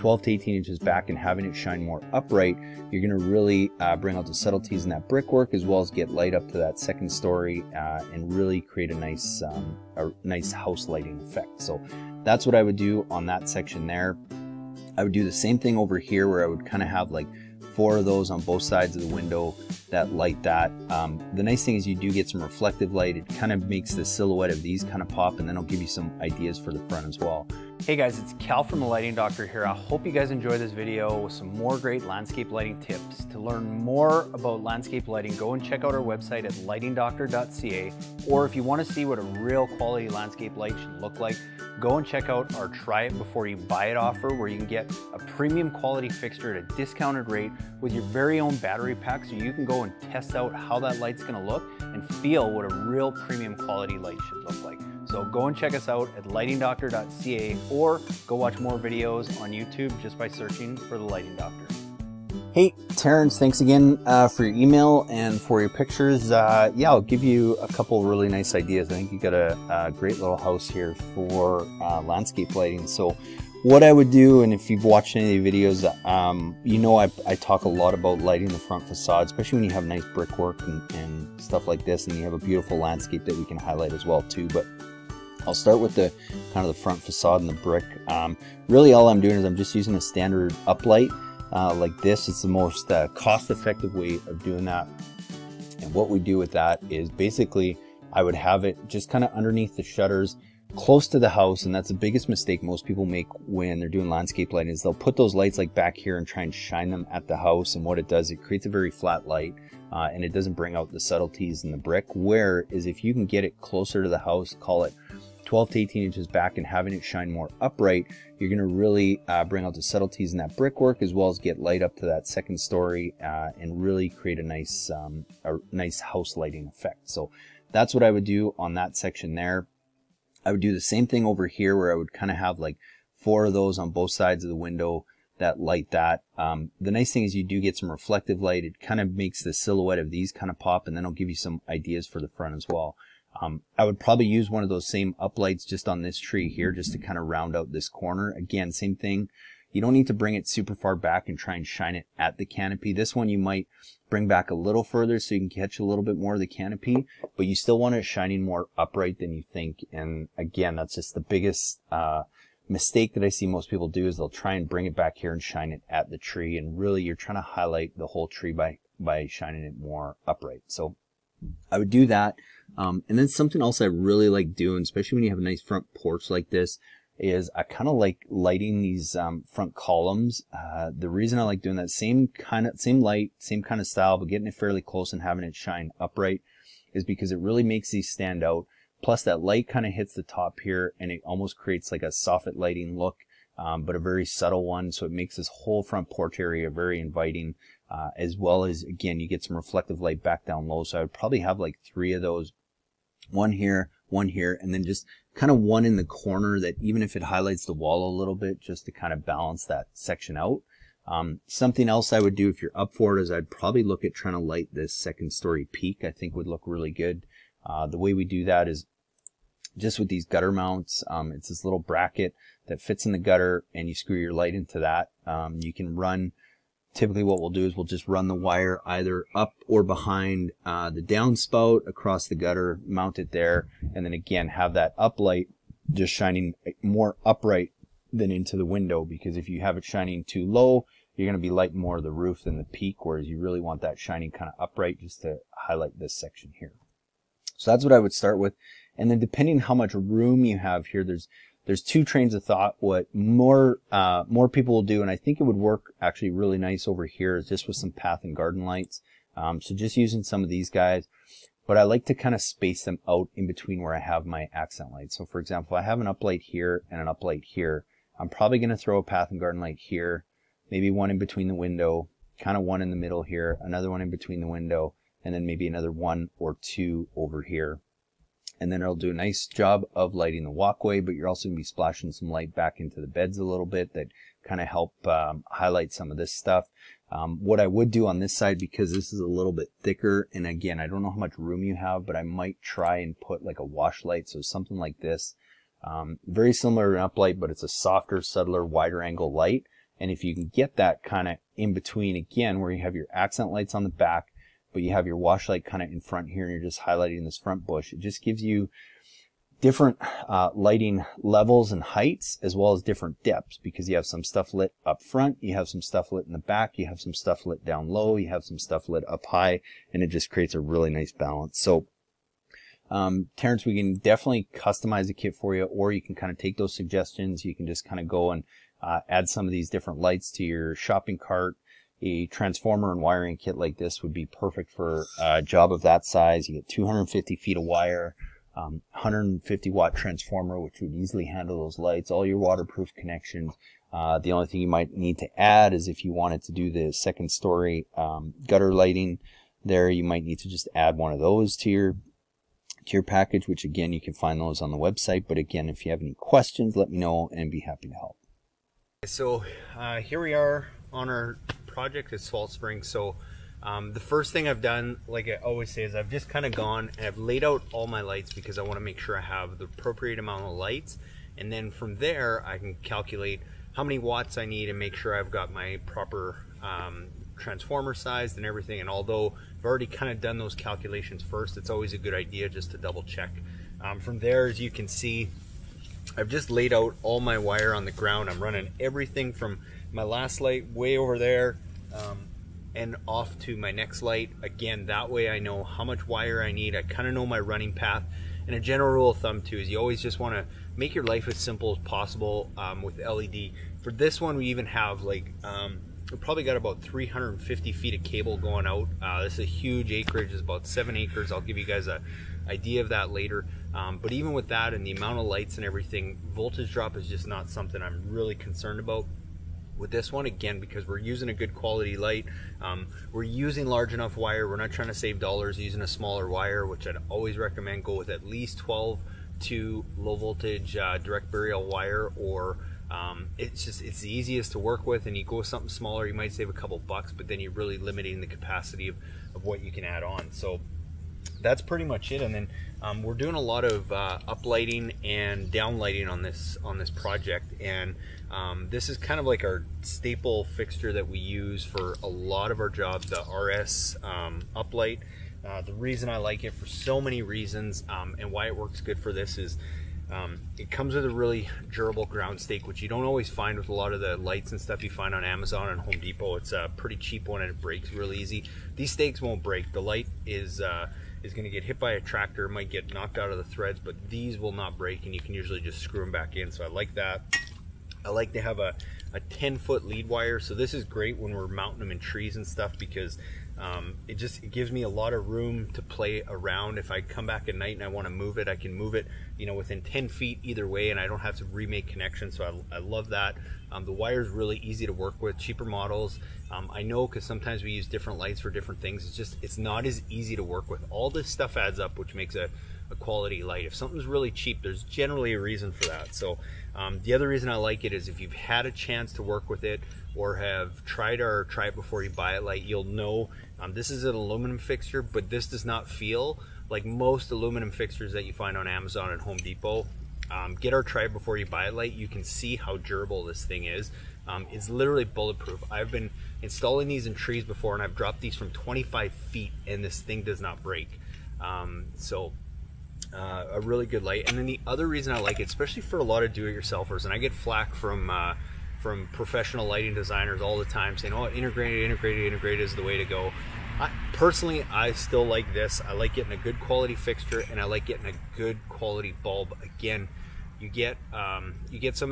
12 to 18 inches back and having it shine more upright, you're going to really bring out the subtleties in that brickwork, as well as get light up to that second story and really create a nice house lighting effect. So that's what I would do on that section there. I would do the same thing over here, where I would kind of have like 4 of those on both sides of the window that light that. The nice thing is you do get some reflective light. It kind of makes the silhouette of these kind of pop, and then I'll give you some ideas for the front as well. Hey guys, it's Cal from The Lighting Doctor here. I hope you guys enjoy this video with some more great landscape lighting tips. To learn more about landscape lighting, go and check out our website at lightingdoctor.ca, or if you want to see what a real quality landscape light should look like, go and check out our Try It Before You Buy It offer, where you can get a premium quality fixture at a discounted rate with your very own battery pack, so you can go and test out how that light's going to look and feel what a real premium quality light should look like. So go and check us out at lightingdoctor.ca, or go watch more videos on YouTube just by searching for The Lighting Doctor. Hey, Terrence, thanks again for your email and for your pictures. Yeah, I'll give you a couple really nice ideas. I think you got a great little house here for landscape lighting. So what I would do, and if you've watched any of the videos, you know I talk a lot about lighting the front facade, especially when you have nice brickwork and stuff like this, and you have a beautiful landscape that we can highlight as well too. But I'll start with the kind of the front facade and the brick. Really all I'm doing is I'm just using a standard uplight. Like this, it's the most cost-effective way of doing that. And what we do with that is basically I would have it just kind of underneath the shutters close to the house, and that's the biggest mistake most people make when they're doing landscape lighting, is they'll put those lights like back here and try and shine them at the house, and what it does, it creates a very flat light and it doesn't bring out the subtleties in the brick. Whereas if you can get it closer to the house, call it 12 to 18 inches back, and having it shine more upright, you're going to really bring out the subtleties in that brickwork, as well as get light up to that second story and really create a nice house lighting effect. So that's what I would do on that section there. I would do the same thing over here, where I would kind of have like 4 of those on both sides of the window that light that. The nice thing is you do get some reflective light. It kind of makes the silhouette of these kind of pop, and then I'll give you some ideas for the front as well. I would probably use one of those same uplights just on this tree here, just to kind of round out this corner. Again, same thing. You don't need to bring it super far back and try and shine it at the canopy. This one you might bring back a little further so you can catch a little bit more of the canopy, but you still want it shining more upright than you think. And again, that's just the biggest mistake that I see most people do, is they'll try and bring it back here and shine it at the tree. And really you're trying to highlight the whole tree by shining it more upright. So I would do that. And then something else I really like doing, especially when you have a nice front porch like this, is I kind of like lighting these front columns. The reason I like doing that, same light, same kind of style, but getting it fairly close and having it shine upright, is because it really makes these stand out. Plus that light kind of hits the top here, and it almost creates like a soffit lighting look, but a very subtle one. So it makes this whole front porch area very inviting. As well as, again, you get some reflective light back down low. So I would probably have like 3 of those, one here, and then just kind of one in the corner that, even if it highlights the wall a little bit, just to kind of balance that section out. Something else I would do if you're up for it is I'd probably look at trying to light this second story peak. I think would look really good. The way we do that is just with these gutter mounts. It's this little bracket that fits in the gutter, and you screw your light into that. You can run... Typically what we'll do is we'll just run the wire either up or behind the downspout across the gutter, mount it there, and then again have that uplight just shining more upright than into the window, because if you have it shining too low, you're going to be lighting more of the roof than the peak, whereas you really want that shining kind of upright just to highlight this section here. So that's what I would start with. And then depending how much room you have here, there's 2 trains of thought. What more people will do, and I think it would work actually really nice over here, is just with some path and garden lights. So just using some of these guys, but I like to kind of space them out in between where I have my accent lights. So for example, I have an uplight here and an uplight here. I'm probably going to throw a path and garden light here, maybe one in between the window, kind of one in the middle here, another one in between the window, and then maybe another 1 or 2 over here. And then it'll do a nice job of lighting the walkway, but you're also going to be splashing some light back into the beds a little bit that kind of help highlight some of this stuff. What I would do on this side, because this is a little bit thicker, and again, I don't know how much room you have, but I might try and put like a wash light, so something like this. Very similar to an uplight, but it's a softer, subtler, wider angle light. And if you can get that kind of in between again, where you have your accent lights on the back, but you have your wash light kind of in front here, and you're just highlighting this front bush, it just gives you different lighting levels and heights, as well as different depths, because you have some stuff lit up front, you have some stuff lit in the back, you have some stuff lit down low, you have some stuff lit up high, and it just creates a really nice balance. So Terrence, we can definitely customize the kit for you, or you can kind of take those suggestions. You can just kind of go and add some of these different lights to your shopping cart. A transformer and wiring kit like this would be perfect for a job of that size. You get 250 feet of wire, 150-watt transformer, which would easily handle those lights, all your waterproof connections. The only thing you might need to add is if you wanted to do the second story gutter lighting there, you might need to just add one of those to your package, which again, you can find those on the website. But again, if you have any questions, let me know and be happy to help. So here we are on our project at Salt Spring. So the first thing I've done, like I always say, is I've just kind of gone and I've laid out all my lights, because I want to make sure I have the appropriate amount of lights. And then from there, I can calculate how many watts I need and make sure I've got my proper transformer size and everything. And although I've already kind of done those calculations first, it's always a good idea just to double check. From there, as you can see, I've just laid out all my wire on the ground. I'm running everything from my last light way over there and off to my next light. Again, that way I know how much wire I need. I kind of know my running path. And a general rule of thumb too is you always just want to make your life as simple as possible with LED. For this one, we even have like we probably got about 350 feet of cable going out. This is a huge acreage. It's about 7 acres. I'll give you guys an idea of that later. But even with that and the amount of lights and everything, voltage drop is just not something I'm really concerned about with this one, again, because we're using a good quality light. We're using large enough wire. We're not trying to save dollars using a smaller wire, which I'd always recommend go with at least 12 to low voltage direct burial wire, or it's the easiest to work with. And you go with something smaller, you might save a couple bucks, but then you're really limiting the capacity of what you can add on. So that's pretty much it. And then we're doing a lot of uplighting and downlighting on this project. And this is kind of like our staple fixture that we use for a lot of our jobs, the RS uplight. The reason I like it for so many reasons and why it works good for this is it comes with a really durable ground stake, which you don't always find with a lot of the lights and stuff you find on Amazon and Home Depot. It's a pretty cheap one and it breaks really easy. These stakes won't break. The light is going to get hit by a tractor, might get knocked out of the threads, but these will not break and you can usually just screw them back in. So I like that. I like to have a 10-foot lead wire. So this is great when we're mounting them in trees and stuff, because it gives me a lot of room to play around. If I come back at night and I want to move it, I can move it, you know, within 10 feet either way, and I don't have to remake connections. So I love that. The wire is really easy to work with, cheaper models. I know, because sometimes we use different lights for different things. It's not as easy to work with. All this stuff adds up, which makes a quality light. If something's really cheap, there's generally a reason for that. So the other reason I like it is if you've had a chance to work with it, or have tried our try it before you buy it light, you'll know this is an aluminum fixture, but this does not feel like most aluminum fixtures that you find on Amazon and Home Depot. Get our try it before you buy it light. You can see how durable this thing is. It's literally bulletproof. I've been installing these in trees before, and I've dropped these from 25 feet and this thing does not break. A really good light. And then the other reason I like it, especially for a lot of do-it-yourselfers, and I get flack from professional lighting designers all the time saying, oh, integrated is the way to go. Personally, I still like this. I like getting a good quality fixture, and I like getting a good quality bulb. Again, you get some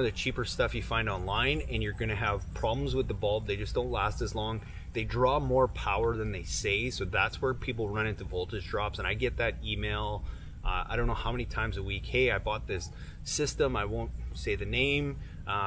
of the cheaper stuff you find online and you're gonna have problems with the bulb. They just don't last as long. They draw more power than they say, so that's where people run into voltage drops. And I get that email I don't know how many times a week. Hey, I bought this system, I won't say the name,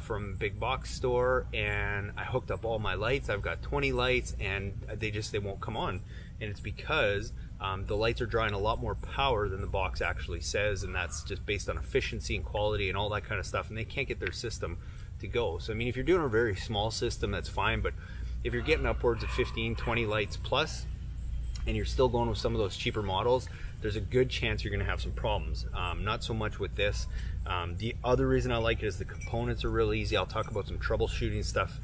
from a big box store, and I hooked up all my lights. I've got 20 lights and they won't come on. And it's because the lights are drawing a lot more power than the box actually says, and that's just based on efficiency and quality and all that kind of stuff, and they can't get their system to go. So I mean, if you're doing a very small system, that's fine, but if you're getting upwards of 15-20 lights plus, and you're still going with some of those cheaper models, there's a good chance you're gonna have some problems. Not so much with this. The other reason I like it is the components are really easy. I'll talk about some troubleshooting stuff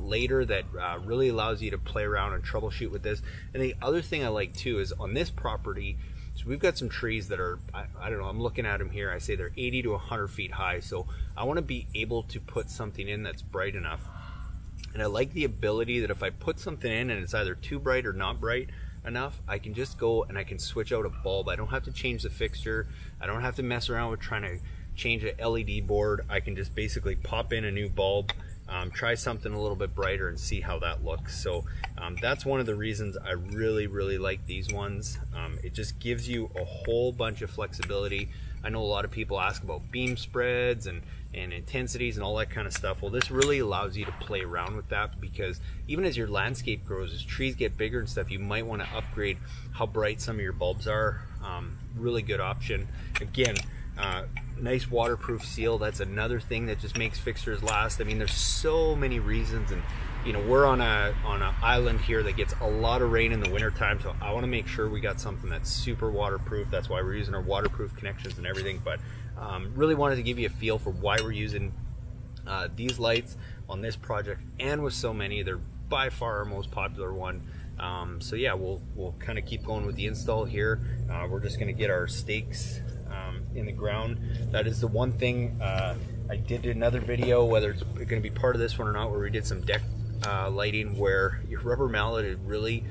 later that really allows you to play around and troubleshoot with this. And the other thing I like too is on this property, so we've got some trees that are, I don't know, I'm looking at them here, I say they're 80 to 100 feet high, so I want to be able to put something in that's bright enough. And I like the ability that if I put something in and it's either too bright or not bright enough, I can just go and I can switch out a bulb. I don't have to change the fixture. I don't have to mess around with trying to change an LED board. I can just basically pop in a new bulb, try something a little bit brighter and see how that looks. So that's one of the reasons I really like these ones. It just gives you a whole bunch of flexibility. I know a lot of people ask about beam spreads and intensities and all that kind of stuff. Well, this really allows you to play around with that, because even as your landscape grows, as trees get bigger and stuff, you might want to upgrade how bright some of your bulbs are. Really good option. Again, nice waterproof seal. That's another thing that just makes fixtures last. I mean, there's so many reasons, and you know, we're on an island here that gets a lot of rain in the winter time, so I want to make sure we got something that's super waterproof. That's why we're using our waterproof connections and everything. But really wanted to give you a feel for why we're using these lights on this project, and with so many, they're by far our most popular one. So yeah, we'll kind of keep going with the install here. We're just going to get our stakes in the ground. That is the one thing I did another video, whether it's going to be part of this one or not, where we did some deck lighting, where your rubber mallet, it really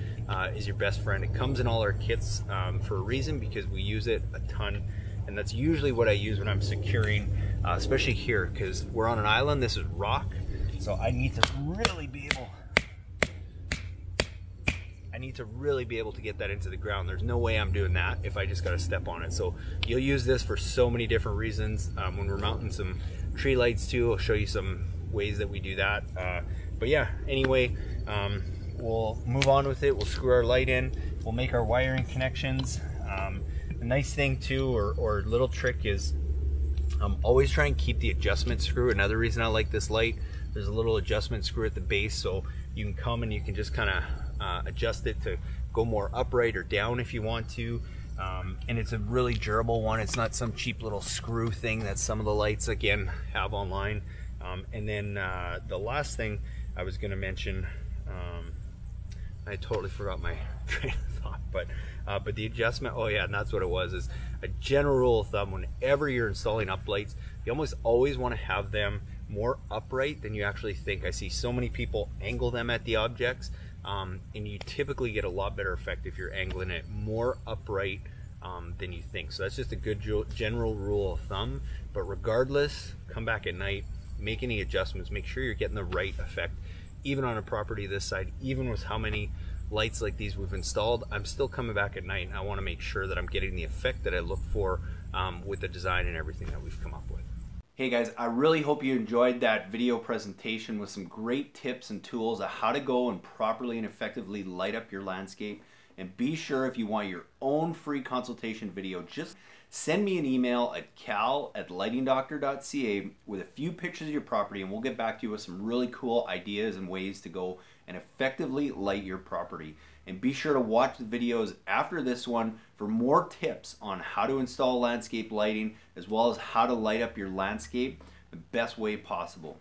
is your best friend. It comes in all our kits for a reason, because we use it a ton, and that's usually what I use when I'm securing, especially here, because we're on an island. This is rock, so I need to really be able to get that into the ground. There's no way I'm doing that if I just got to step on it. So you'll use this for so many different reasons. When we're mounting some tree lights too, I'll show you some ways that we do that. But yeah, anyway, we'll move on with it. We'll screw our light in. We'll make our wiring connections. A nice thing too, or little trick is, always try and keep the adjustment screw. Another reason I like this light, there's a little adjustment screw at the base, so you can come and you can just kind of adjust it to go more upright or down if you want to. And it's a really durable one. It's not some cheap little screw thing that some of the lights, again, have online. And then the last thing I was going to mention, I totally forgot my train of thought, but the adjustment, oh yeah, and that's what it was, is a general rule of thumb, whenever you're installing up lights, you almost always want to have them more upright than you actually think. I see so many people angle them at the objects, and you typically get a lot better effect if you're angling it more upright than you think. So that's just a good general rule of thumb, but regardless, come back at night, make any adjustments, make sure you're getting the right effect. Even on a property this side, even with how many lights like these we've installed, I'm still coming back at night and I want to make sure that I'm getting the effect that I look for with the design and everything that we've come up with. Hey guys, I really hope you enjoyed that video presentation with some great tips and tools on how to go and properly and effectively light up your landscape. And be sure, if you want your own free consultation video, just send me an email at cal@lightingdoctor.ca with a few pictures of your property, and we'll get back to you with some really cool ideas and ways to go and effectively light your property. And be sure to watch the videos after this one for more tips on how to install landscape lighting, as well as how to light up your landscape the best way possible.